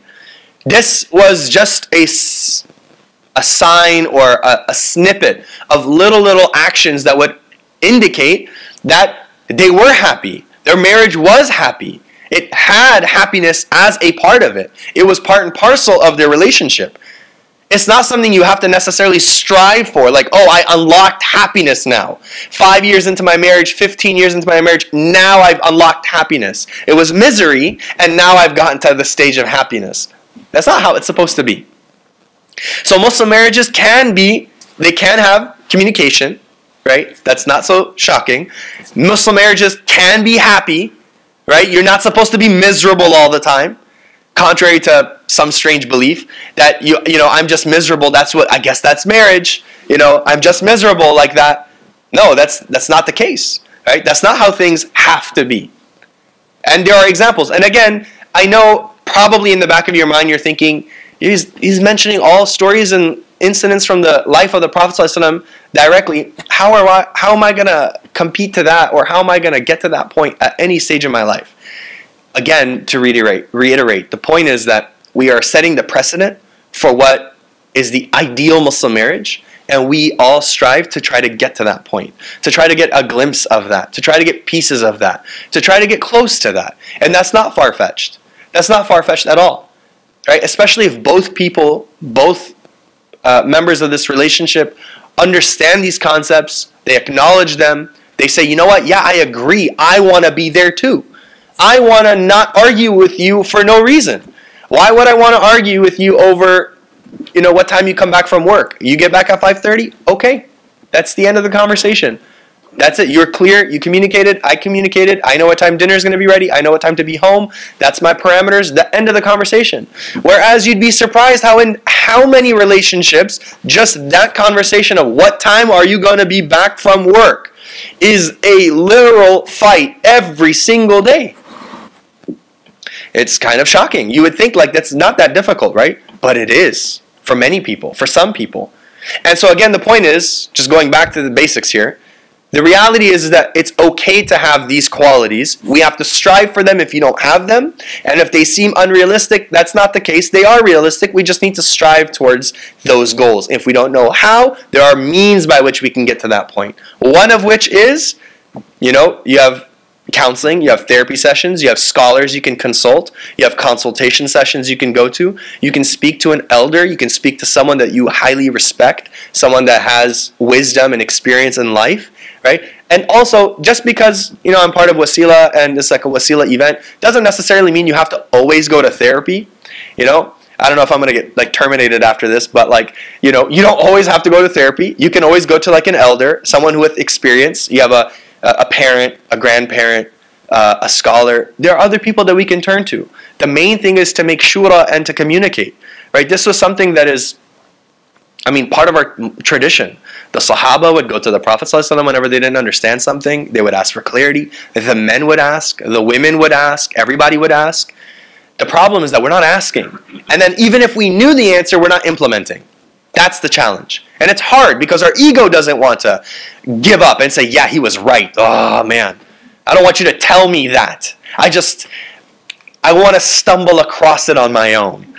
This was just a sign or a snippet of little actions that would indicate that they were happy. Their marriage was happy. It had happiness as a part of it. It was part and parcel of their relationship. It's not something you have to necessarily strive for, like, oh, I unlocked happiness now. 5 years into my marriage, 15 years into my marriage, now I've unlocked happiness. It was misery, and now I've gotten to the stage of happiness. That's not how it's supposed to be. So Muslim marriages can have communication, right? That's not so shocking. Muslim marriages can be happy, right? You're not supposed to be miserable all the time, contrary to some strange belief that, you know, I'm just miserable. That's what, I guess that's marriage. You know, I'm just miserable like that. No, that's not the case, right? That's not how things have to be. And there are examples. And again, I know probably in the back of your mind you're thinking, he's mentioning all stories and incidents from the life of the Prophet ﷺ directly. How am I going to compete to that, or how am I going to get to that point at any stage in my life? Again, to reiterate, the point is that we are setting the precedent for what is the ideal Muslim marriage, and we all strive to try to get to that point, to try to get a glimpse of that, to try to get pieces of that, to try to get close to that. And that's not far-fetched. That's not far-fetched at all, right? Especially if both people, both members of this relationship understand these concepts, they acknowledge them, they say, you know what, yeah, I agree, I want to be there too. I want to not argue with you for no reason. Why would I want to argue with you over, you know, what time you come back from work? You get back at 5:30? Okay. That's the end of the conversation. That's it. You're clear. You communicated. I communicated. I know what time dinner is going to be ready. I know what time to be home. That's my parameters. The end of the conversation. Whereas you'd be surprised how many relationships just that conversation of what time are you going to be back from work is a literal fight every single day. It's kind of shocking. You would think like that's not that difficult, right? But it is for many people, for some people. And so again, the point is, just going back to the basics here, the reality is that it's okay to have these qualities. We have to strive for them if you don't have them. And if they seem unrealistic, that's not the case. They are realistic. We just need to strive towards those goals. If we don't know how, there are means by which we can get to that point. One of which is, you know, you have counseling, you have therapy sessions, you have scholars you can consult, you have consultation sessions you can go to, you can speak to an elder, you can speak to someone that you highly respect, someone that has wisdom and experience in life, right? And also, just because, you know, I'm part of Wasila and it's like a Wasila event, doesn't necessarily mean you have to always go to therapy. You know, I don't know if I'm going to get like terminated after this, but like, you know, you don't always have to go to therapy. You can always go to like an elder, someone with experience. You have a parent, a grandparent, a scholar. There are other people that we can turn to. The main thing is to make shura and to communicate, right? This was something that is, I mean, part of our tradition. The Sahaba would go to the Prophet ﷺ whenever they didn't understand something. They would ask for clarity. The men would ask. The women would ask. Everybody would ask. The problem is that we're not asking. And then even if we knew the answer, we're not implementing. That's the challenge. And it's hard because our ego doesn't want to give up and say, yeah, he was right. Oh, man. I don't want you to tell me that. I want to stumble across it on my own.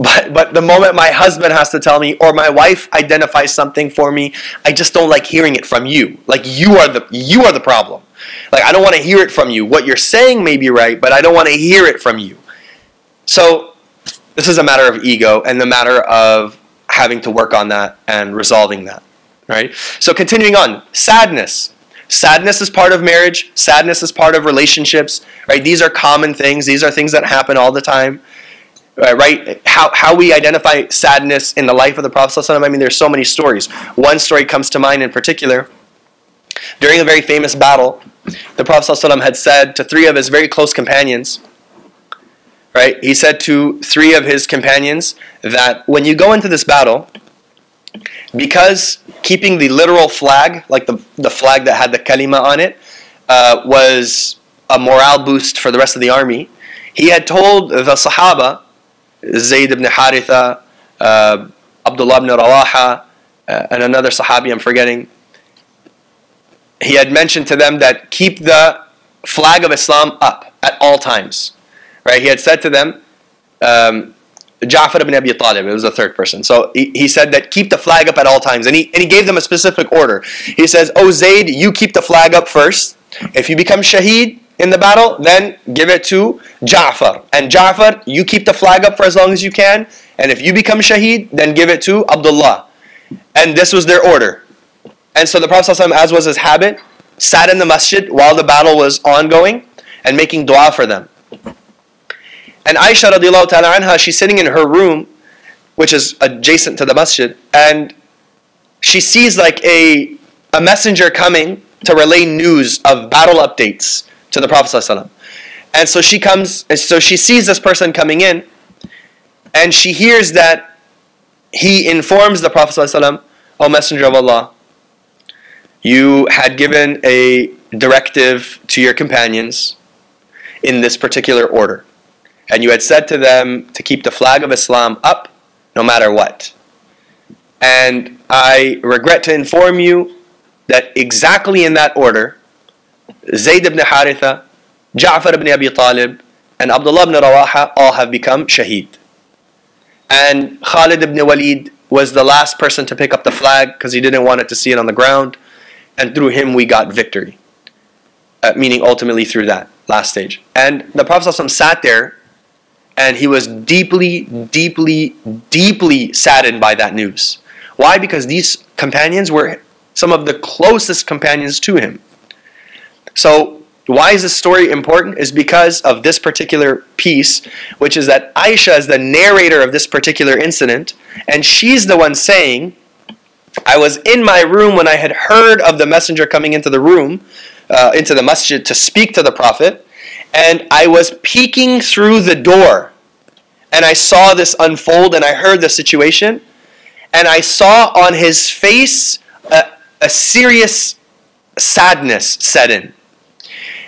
But the moment my husband has to tell me or my wife identifies something for me, I just don't like hearing it from you. Like, you are the problem. Like, I don't want to hear it from you. What you're saying may be right, but I don't want to hear it from you. So this is a matter of ego and the matter of having to work on that and resolving that, right? So continuing on, sadness. Sadness is part of marriage. Sadness is part of relationships, right? These are common things. These are things that happen all the time, right? How we identify sadness in the life of the Prophet ﷺ, I mean, there's so many stories. One story comes to mind in particular. During a very famous battle, the Prophet ﷺ had said to three of his very close companions, right? He said to three of his companions that when you go into this battle, because keeping the literal flag, like the flag that had the kalima on it, was a morale boost for the rest of the army, he had told the Sahaba, Zayd ibn Haritha, Abdullah ibn Rawaha, and another Sahabi I'm forgetting, he had mentioned to them that keep the flag of Islam up at all times. Right? He had said to them, Jafar ibn Abi Talib, it was the third person. So he said that keep the flag up at all times. And he gave them a specific order. He says, oh Zayd, you keep the flag up first. If you become shaheed in the battle, then give it to Jafar. And Jafar, you keep the flag up for as long as you can. And if you become shaheed, then give it to Abdullah. And this was their order. And so the Prophet ﷺ, as was his habit, sat in the masjid while the battle was ongoing and making dua for them. And Aisha radiallahu ta'ala anha, she's sitting in her room, which is adjacent to the masjid, and she sees like a messenger coming to relay news of battle updates to the Prophet ﷺ. And so she comes, and so she sees this person coming in, and she hears that he informs the Prophet ﷺ, "O Messenger of Allah, you had given a directive to your companions in this particular order, and you had said to them to keep the flag of Islam up no matter what. And I regret to inform you that exactly in that order, Zayd ibn Haritha, Jafar ibn Abi Talib, and Abdullah ibn Rawaha all have become shaheed. And Khalid ibn Waleed was the last person to pick up the flag because he didn't want it to see it on the ground. And through him we got victory." Meaning ultimately through that last stage. And the Prophet ﷺ sat there and he was deeply, deeply, deeply saddened by that news. Why? Because these companions were some of the closest companions to him. So why is this story important? Is because of this particular piece, which is that Aisha is the narrator of this particular incident, and she's the one saying, "I was in my room when I had heard of the messenger coming into the room, into the masjid to speak to the Prophet, and I was peeking through the door, and I saw this unfold, and I heard the situation, and I saw on his face a serious sadness set in.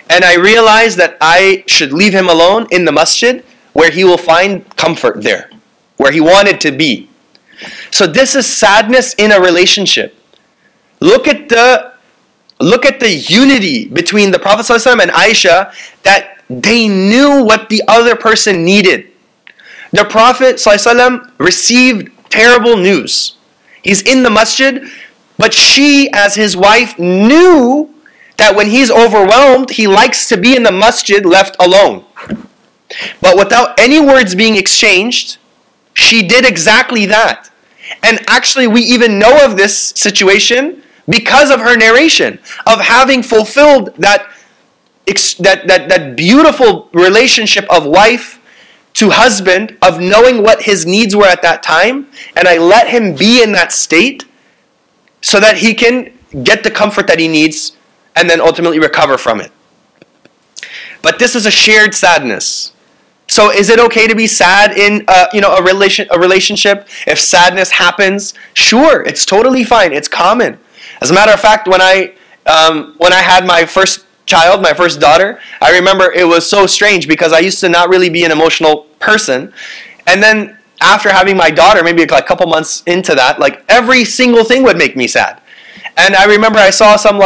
And I realized that I should leave him alone in the masjid where he will find comfort there, where he wanted to be." So this is sadness in a relationship. Look at the unity between the Prophet ﷺ and Aisha, that they knew what the other person needed. The Prophet ﷺ received terrible news. He's in the masjid, but she as his wife knew that when he's overwhelmed, he likes to be in the masjid left alone. But without any words being exchanged, she did exactly that. And actually, we even know of this situation because of her narration, of having fulfilled that beautiful relationship of wife to husband, of knowing what his needs were at that time, and I let him be in that state so that he can get the comfort that he needs and then ultimately recover from it. But this is a shared sadness. So is it okay to be sad in a relationship if sadness happens? Sure, it's totally fine. It's common. As a matter of fact, when I had my first child, my first daughter, I remember it was so strange because I used to not really be an emotional person. And then after having my daughter, maybe a couple months into that, like every single thing would make me sad. And I remember I saw some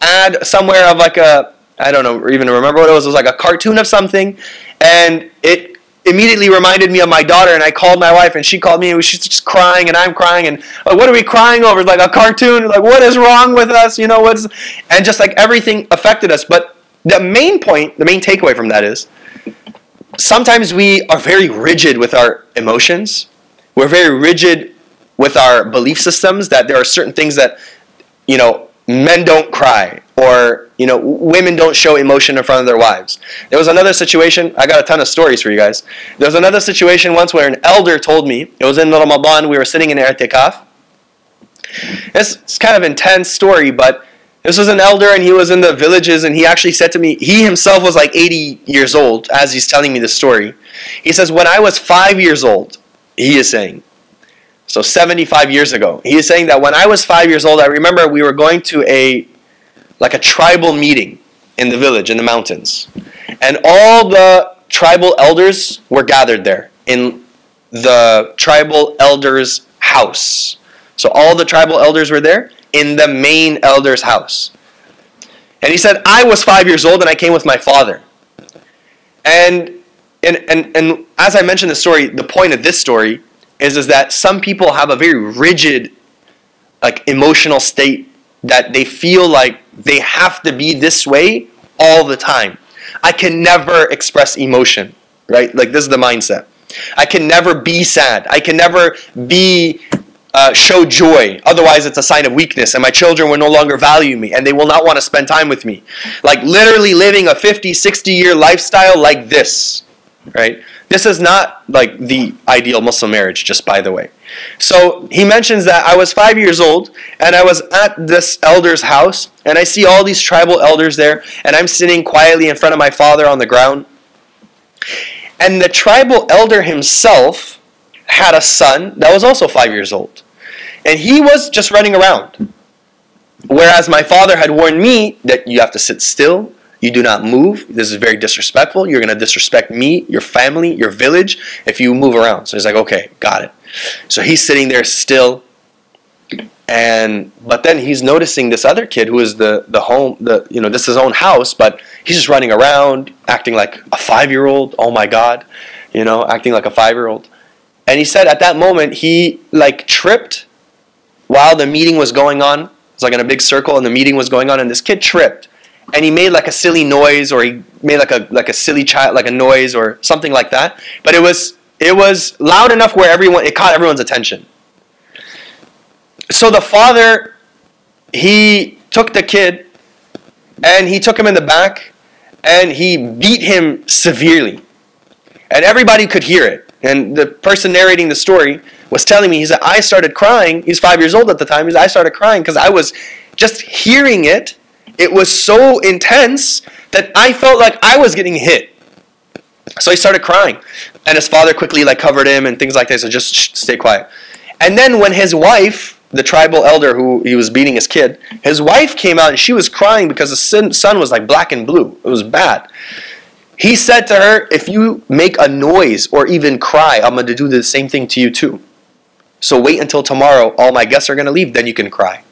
ad somewhere of I don't know, even remember what it was. It was a cartoon of something, and it immediately reminded me of my daughter. And I called my wife, and she called me, and she's just crying, and I'm crying, and what are we crying over? Like a cartoon. Like, what is wrong with us? And just everything affected us. But the main point, the main takeaway from that is, sometimes we are very rigid with our emotions. We're very rigid with our belief systems that there are certain things that, men don't cry, or women don't show emotion in front of their wives. There was another situation, I got a ton of stories for you guys. There was another situation once where an elder told me, it was in Ramadan, we were sitting in i'tikaf. It's kind of an intense story, but this was an elder and he was in the villages, and he actually said to me, he himself was 80 years old as he's telling me this story. He says, "When I was 5 years old," he is saying, so 75 years ago. He is saying that when I was 5 years old, I remember we were going to a tribal meeting in the village, in the mountains. And all the tribal elders were gathered there in the tribal elder's house. So all the tribal elders were there in the main elder's house. And he said, "I was 5 years old and I came with my father." And as I mentioned the story, the point of this story is that some people have a very rigid emotional state that they feel like they have to be this way all the time. I can never express emotion, right? This is the mindset. I can never be sad. I can never show joy. Otherwise, it's a sign of weakness, and my children will no longer value me, and they will not want to spend time with me. Literally living a 50-, 60-year lifestyle like this, right? This is not like the ideal Muslim marriage, just by the way. So he mentions that I was 5 years old and I was at this elder's house and I see all these tribal elders there and I'm sitting quietly in front of my father on the ground. And the tribal elder himself had a son that was also 5 years old. And he was just running around. Whereas my father had warned me that you have to sit still. You do not move. This is very disrespectful. You're going to disrespect me, your family, your village, if you move around. So he's like, okay, got it. So he's sitting there still. But then he's noticing this other kid who is this is his own house, but he's just running around, acting like a five-year-old. Oh my God, acting like a five-year-old. And he said at that moment, he like tripped while the meeting was going on. It was like in a big circle and the meeting was going on and this kid tripped. And he made like a silly noise, or he made like a silly child, like a noise or something like that. But it was loud enough where it caught everyone's attention. So the father, he took the kid and he took him in the back and he beat him severely. And everybody could hear it. And the person narrating the story was telling me, he said, I started crying. He's 5 years old at the time. He said, I started crying because I was just hearing it. It was so intense that I felt like I was getting hit. So he started crying. And his father quickly like covered him and things like this. So just stay quiet. And then when his wife, the tribal elder who he was beating his kid, his wife came out and she was crying because the son was like black and blue. It was bad. He said to her, if you make a noise or even cry, I'm going to do the same thing to you too. So wait until tomorrow. All my guests are going to leave. Then you can cry.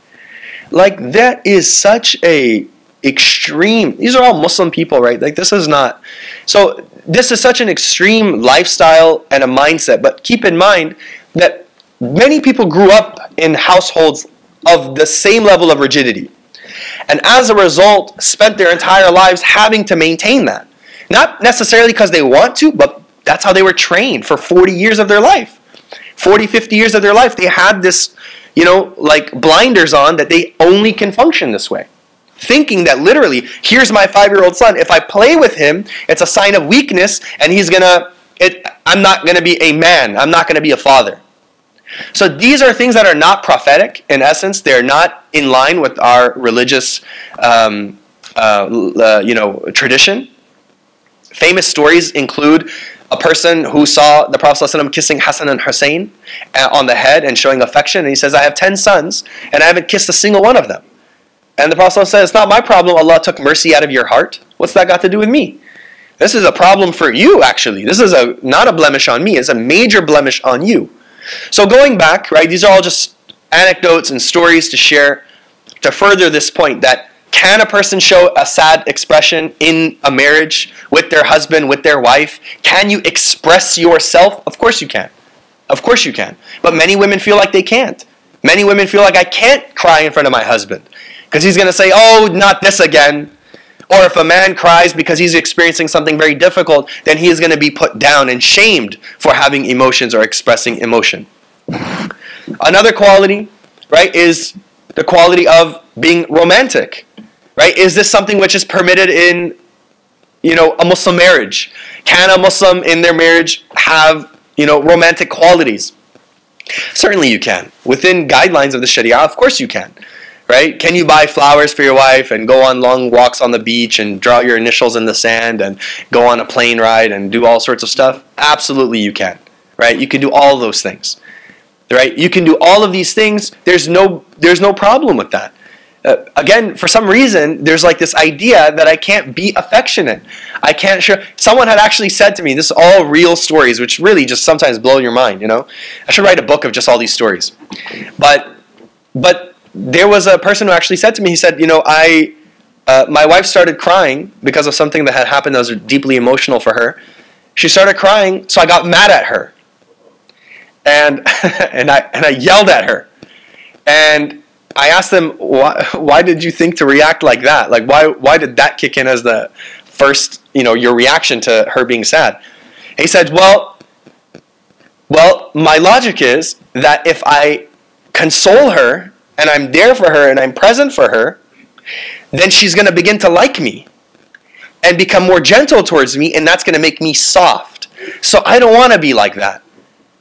Like, that is such a extreme. These are all Muslim people, right? Like, this is not. So this is such an extreme lifestyle and a mindset. But keep in mind that many people grew up in households of the same level of rigidity. And as a result, spent their entire lives having to maintain that. Not necessarily because they want to, but that's how they were trained for 40 years of their life. 40, 50 years of their life, they had this, like blinders on that they only can function this way. Thinking that literally, here's my five-year-old son. If I play with him, it's a sign of weakness and I'm not going to be a man. I'm not going to be a father. So these are things that are not prophetic. In essence, they're not in line with our religious, tradition. Famous stories include a person who saw the Prophet ﷺ kissing Hassan and Hussein on the head and showing affection. And he says, I have 10 sons and I haven't kissed a single one of them. And the Prophet ﷺ says, it's not my problem. Allah took mercy out of your heart. What's that got to do with me? This is a problem for you, actually. This is not a blemish on me. It's a major blemish on you. So going back, right, these are all just anecdotes and stories to share to further this point that can a person show a sad expression in a marriage with their husband, with their wife? Can you express yourself? Of course you can. Of course you can. But many women feel like they can't. Many women feel like I can't cry in front of my husband because he's going to say, oh, not this again. Or if a man cries because he's experiencing something very difficult, then he is going to be put down and shamed for having emotions or expressing emotion. Another quality, right, is the quality of being romantic. Right? Is this something which is permitted in, a Muslim marriage? Can a Muslim in their marriage have, romantic qualities? Certainly you can. Within guidelines of the Sharia, of course you can. Right? Can you buy flowers for your wife and go on long walks on the beach and draw your initials in the sand and go on a plane ride and do all sorts of stuff? Absolutely you can. Right? You can do all those things. Right? You can do all of these things. There's no problem with that. Again, for some reason, there's like this idea that I can't be affectionate. I can't show. Someone had actually said to me, this is all real stories, which really just sometimes blow your mind, I should write a book of just all these stories. But there was a person who actually said to me, he said, my wife started crying because of something that had happened that was deeply emotional for her. She started crying, so I got mad at her. And, and I yelled at her. And I asked them, why did you think to react like that? Like, why did that kick in as the first, your reaction to her being sad? And he said, well, my logic is that if I console her and I'm there for her and I'm present for her, then she's going to begin to like me and become more gentle towards me, and that's going to make me soft. So I don't want to be like that.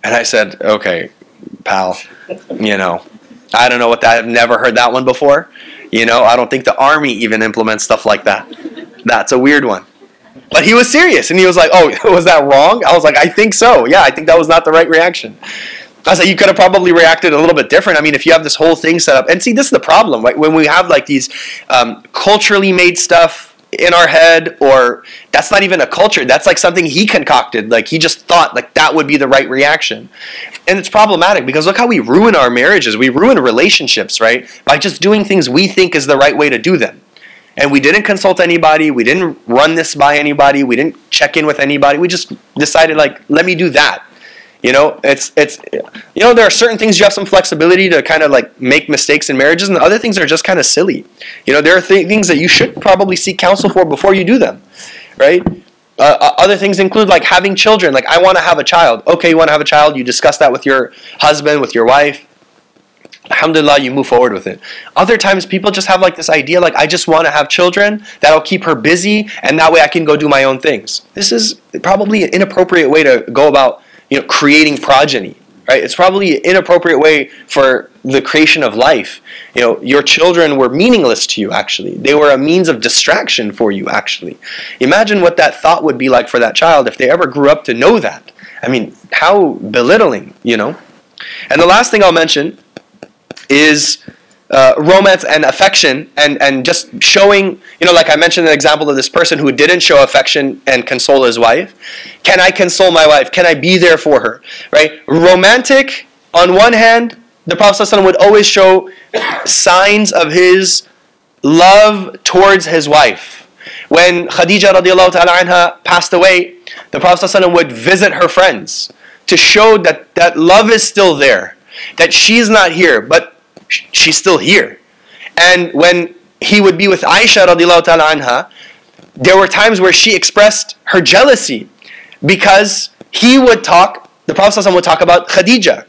And I said, okay, pal, you know, I don't know what that, I've never heard that one before. You know, I don't think the army even implements stuff like that. That's a weird one. But he was serious, and he was like, oh, was that wrong? I was like, I think so. Yeah, I think that was not the right reaction. I was like, you could have probably reacted a little bit different. I mean, if you have this whole thing set up. And see, this is the problem, right? When we have like these culturally made stuff in our head, or that's not even a culture, that's like something he concocted. Like he just thought like that would be the right reaction. And it's problematic because look how we ruin our marriages. We ruin relationships, right? By just doing things we think is the right way to do them. And we didn't consult anybody. We didn't run this by anybody. We didn't check in with anybody. We just decided, like, let me do that. You know, it's you know, there are certain things you have some flexibility to kind of like make mistakes in marriages, and other things are just kind of silly. You know, there are things that you should probably seek counsel for before you do them, right? Other things include like having children. Like, I want to have a child. Okay, you want to have a child. You discuss that with your husband, with your wife. Alhamdulillah, you move forward with it. Other times people just have like this idea, like, I just want to have children, that'll keep her busy, and that way I can go do my own things. This is probably an inappropriate way to go about, you know, creating progeny, right? It's probably an inappropriate way for the creation of life. You know, your children were meaningless to you, actually. They were a means of distraction for you, actually. Imagine what that thought would be like for that child if they ever grew up to know that. I mean, how belittling, you know? And the last thing I'll mention is romance and affection, and just showing, you know, like I mentioned an example of this person who didn't show affection and console his wife. Can I console my wife? Can I be there for her? Right? Romantic, on one hand, the Prophet ﷺ would always show signs of his love towards his wife. When Khadija radiallahu ta'ala anha passed away, the Prophet ﷺ would visit her friends to show that that love is still there, that she's not here, but she's still here. And when he would be with Aisha radiallahu ta'ala anha, there were times where she expressed her jealousy because he would talk, the Prophet ﷺ would talk about Khadija,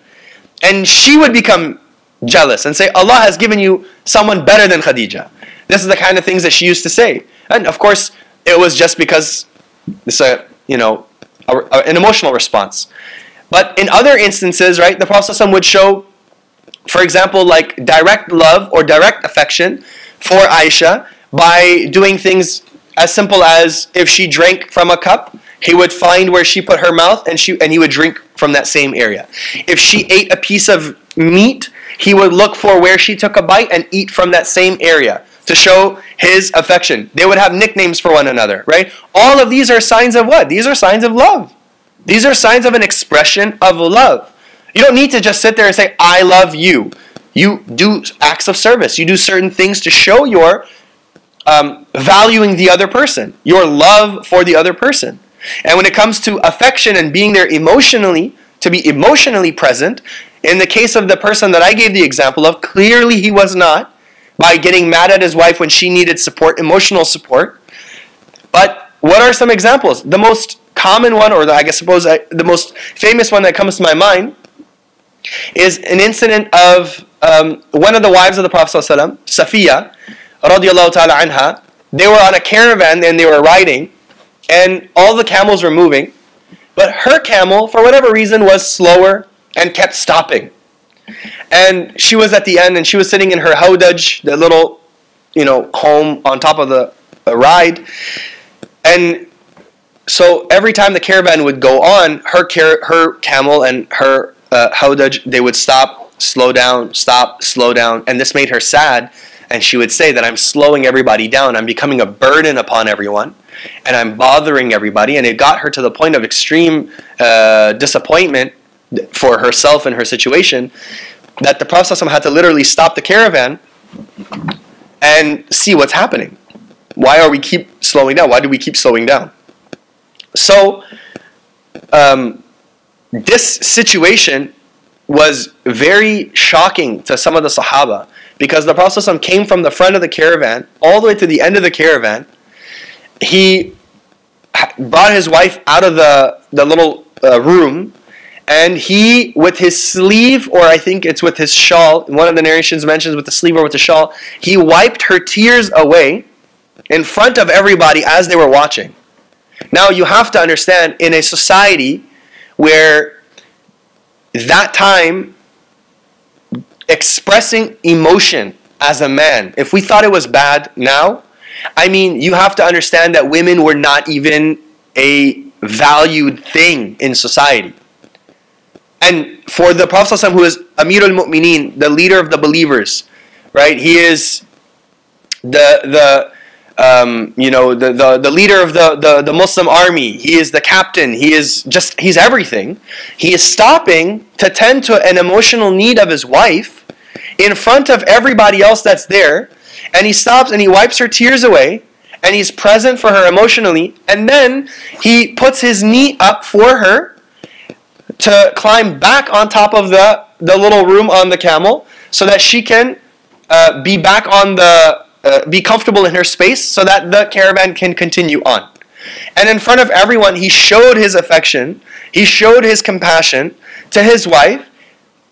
and she would become jealous and say, Allah has given you someone better than Khadija. This is the kind of things that she used to say. And of course, it was just because it's a, you know, an emotional response. But in other instances, right, the Prophet ﷺ would show, for example, like direct love or direct affection for Aisha by doing things as simple as if she drank from a cup, he would find where she put her mouth and he would drink from that same area. If she ate a piece of meat, he would look for where she took a bite and eat from that same area to show his affection. They would have nicknames for one another, right? All of these are signs of what? These are signs of love. These are signs of an expression of love. You don't need to just sit there and say, I love you. You do acts of service. You do certain things to show your valuing the other person, your love for the other person. And when it comes to affection and being there emotionally, to be emotionally present, in the case of the person that I gave the example of, clearly he was not, by getting mad at his wife when she needed support, emotional support. But what are some examples? The most common one, or the most famous one that comes to my mind, is an incident of one of the wives of the Prophet ﷺ, Safiya radiallahu ta'ala anha. They were on a caravan and they were riding, and all the camels were moving, but her camel, for whatever reason, was slower and kept stopping. And she was at the end, and she was sitting in her hawdaj, the little, you know, home on top of the ride. And so every time the caravan would go on, her camel and her hawdaj, they would stop, slow down, and this made her sad, and she would say that I'm slowing everybody down, I'm becoming a burden upon everyone, and I'm bothering everybody. And it got her to the point of extreme disappointment for herself and her situation, that the Prophet had to literally stop the caravan and see what's happening. Why are we keep slowing down? Why do we keep slowing down? So this situation was very shocking to some of the Sahaba, because the Prophet ﷺ came from the front of the caravan all the way to the end of the caravan. He brought his wife out of the little room, and he, with his sleeve, or I think it's with his shawl, one of the narrations mentions with the sleeve or with the shawl, he wiped her tears away in front of everybody as they were watching. Now you have to understand, in a society where that time, expressing emotion as a man, if we thought it was bad now, I mean, you have to understand that women were not even a valued thing in society. And for the Prophet ﷺ, who is Amir al-Mu'mineen, the leader of the believers, right? He is the leader of the Muslim army. He is the captain. He is just, he's everything. He is stopping to tend to an emotional need of his wife in front of everybody else that's there. And he stops and he wipes her tears away. And he's present for her emotionally. And then he puts his knee up for her to climb back on top of the little room on the camel, so that she can be back on the... be comfortable in her space, so that the caravan can continue on. And in front of everyone, he showed his affection, he showed his compassion to his wife,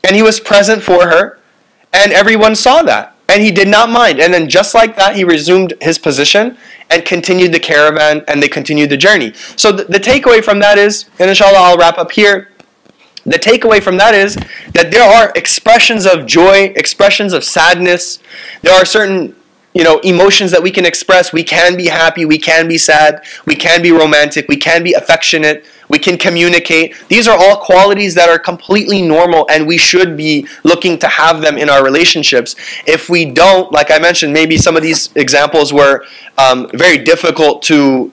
and he was present for her, and everyone saw that, and he did not mind. And then just like that, he resumed his position and continued the caravan, and they continued the journey. So the takeaway from that is, and inshallah I'll wrap up here, the takeaway from that is that there are expressions of joy, expressions of sadness, there are certain emotions that we can express. We can be happy, we can be sad, we can be romantic, we can be affectionate, we can communicate. These are all qualities that are completely normal, and we should be looking to have them in our relationships. If we don't, like I mentioned, maybe some of these examples were very difficult to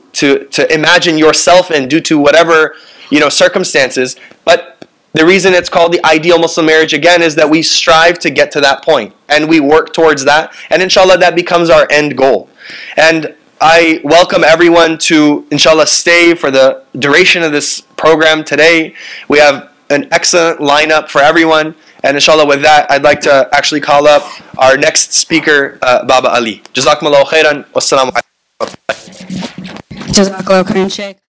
imagine yourself in due to whatever circumstances. But the reason it's called the ideal Muslim marriage, again, is that we strive to get to that point, and we work towards that, and inshallah that becomes our end goal. And I welcome everyone to inshallah stay for the duration of this program today. We have an excellent lineup for everyone, and inshallah with that, I'd like to actually call up our next speaker, Baba Ali. Jazakumullahu khairan. Wassalamu alaikum. Jazakumullahu khairan, Shaykh.